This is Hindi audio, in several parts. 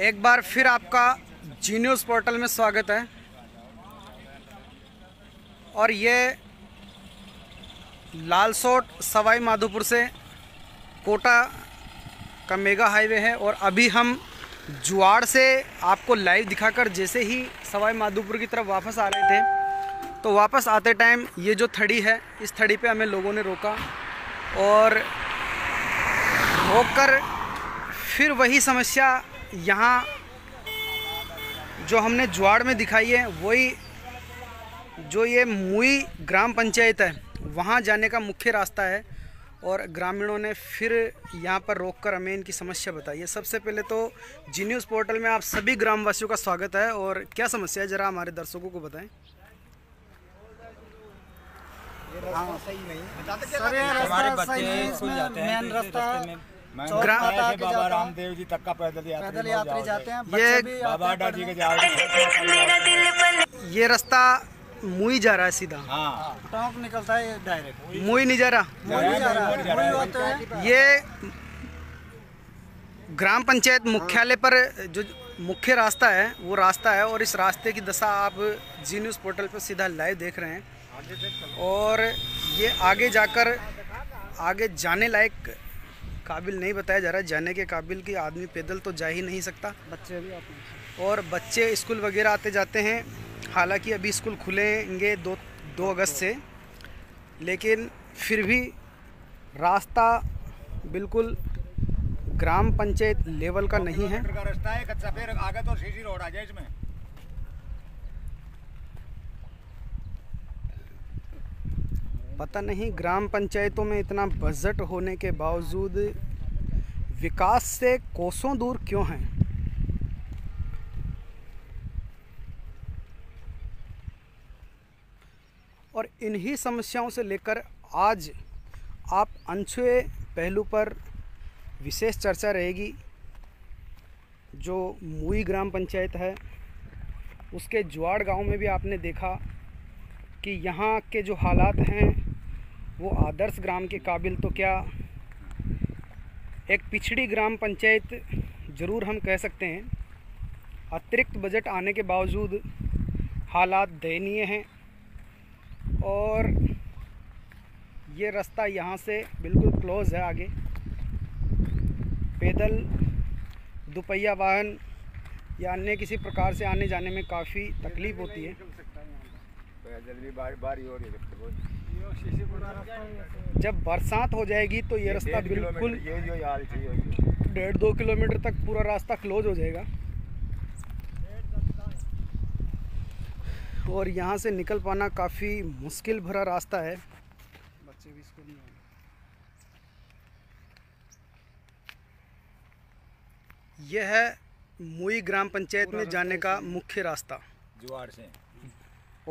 एक बार फिर आपका जी न्यूज़ पोर्टल में स्वागत है। और ये लालसोट सवाई माधोपुर से कोटा का मेगा हाईवे है और अभी हम जुआड़ से आपको लाइव दिखाकर जैसे ही सवाई माधोपुर की तरफ वापस आ रहे थे तो वापस आते टाइम ये जो थड़ी है इस थड़ी पे हमें लोगों ने रोका और रोककर फिर वही समस्या यहाँ जो हमने जुआड़ में दिखाई है वही जो ये मुई ग्राम पंचायत है वहाँ जाने का मुख्य रास्ता है और ग्रामीणों ने फिर यहाँ पर रोककर हमें इनकी समस्या बताई है। सबसे पहले तो जी न्यूज़ पोर्टल में आप सभी ग्रामवासियों का स्वागत है। और क्या समस्या है ज़रा हमारे दर्शकों को बताएं। सही नहीं सर, हमारे बच्चे स्कूल जाते हैं मेन रास्ता बाबा रामदेव जी तक का पैदल यात्री जाते हैं। ये रास्ता मुई जा रहा है सीधा। हाँ। टॉप निकलता है डायरेक्ट मुई नहीं जा रहा। ये ग्राम पंचायत मुख्यालय पर जो मुख्य रास्ता है वो रास्ता है और इस रास्ते की दशा आप जी न्यूज़ पोर्टल पर सीधा लाइव देख रहे हैं। और ये आगे जाकर आगे जाने लायक काबिल नहीं बताया जा रहा है, जाने के काबिल कि आदमी पैदल तो जा ही नहीं सकता। बच्चे भी आते और बच्चे स्कूल वगैरह आते जाते हैं। हालांकि अभी स्कूल खुलेंगे 2 अगस्त से, लेकिन फिर भी रास्ता बिल्कुल ग्राम पंचायत लेवल का नहीं है। पता नहीं ग्राम पंचायतों में इतना बजट होने के बावजूद विकास से कोसों दूर क्यों हैं। और इन्हीं समस्याओं से लेकर आज आप अनछुए पहलू पर विशेष चर्चा रहेगी जो मुई ग्राम पंचायत है। उसके जुआड़ गांव में भी आपने देखा कि यहाँ के जो हालात हैं वो आदर्श ग्राम के काबिल तो क्या, एक पिछड़ी ग्राम पंचायत ज़रूर हम कह सकते हैं। अतिरिक्त बजट आने के बावजूद हालात दयनीय हैं और ये रास्ता यहाँ से बिल्कुल क्लोज़ है। आगे पैदल दुपहिया वाहन या अन्य किसी प्रकार से आने जाने में काफ़ी तकलीफ़ होती है। जब बरसात हो जाएगी तो ये रास्ता बिल्कुल 1.5-2 किलोमीटर तक पूरा रास्ता क्लोज हो जाएगा। और यहाँ से निकल पाना काफ़ी मुश्किल भरा रास्ता है। बच्चे भी स्कूल में हैं। यह है मुई ग्राम पंचायत में जाने का मुख्य रास्ता जुआड़ से।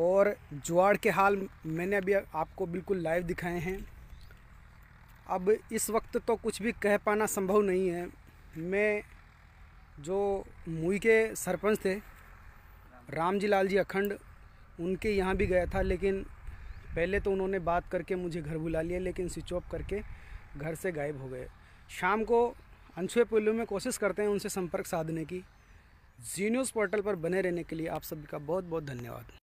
और जुआड़ के हाल मैंने अभी आपको बिल्कुल लाइव दिखाए हैं। अब इस वक्त तो कुछ भी कह पाना संभव नहीं है। मैं जो मुई के सरपंच थे राम जी लाल जी अखंड, उनके यहाँ भी गया था, लेकिन पहले तो उन्होंने बात करके मुझे घर बुला लिया, लेकिन स्विच ऑफ करके घर से गायब हो गए। शाम को अनछुए पहलू में कोशिश करते हैं उनसे संपर्क साधने की। जी न्यूज़ पोर्टल पर बने रहने के लिए आप सभी का बहुत बहुत धन्यवाद।